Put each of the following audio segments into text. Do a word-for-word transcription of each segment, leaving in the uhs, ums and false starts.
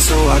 so I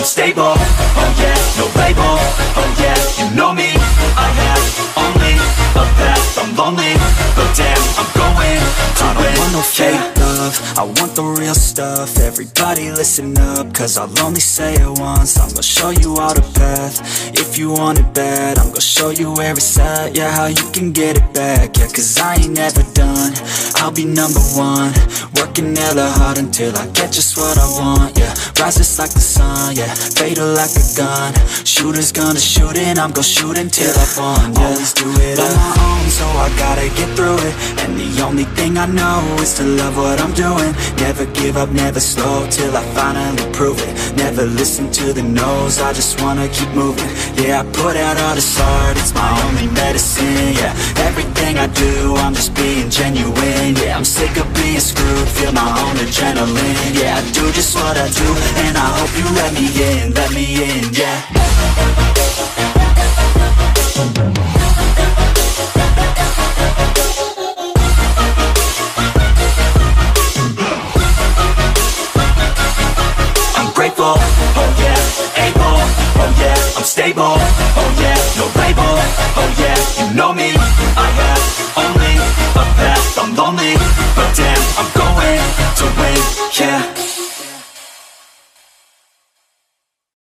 I'm stable, oh yeah, no label, oh yeah, you know me. I have only a path, I'm lonely, but damn, I'm going to win. I don't want no fake love, I want the real stuff. Everybody listen up, cause I'll only say it once. I'm gonna show you all the path, if you want it bad. I'm gonna show you where it's at, yeah, how you can get it back. Yeah, cause I ain't never done, I'll be number one. Working hella hard until I get just what I want, yeah. Rises like the sun, yeah, fatal like a gun. Shooters gonna shoot and I'm gonna shoot until yeah. I find, yeah. Always do it on my own, so I gotta get through it. And the only thing I know is to love what I'm doing. Never give up, never slow, till I finally prove it. Never listen to the no's, I just wanna keep moving. Yeah, I put out all this art, it's my only medicine, yeah. Everything I do, I'm just being genuine, yeah. I'm sick of being screwed, feel my own adrenaline, yeah. I do just what I do, and I hope you let me in, let me in, yeah. I'm grateful, oh yeah, able, oh yeah, I'm stable, oh yeah.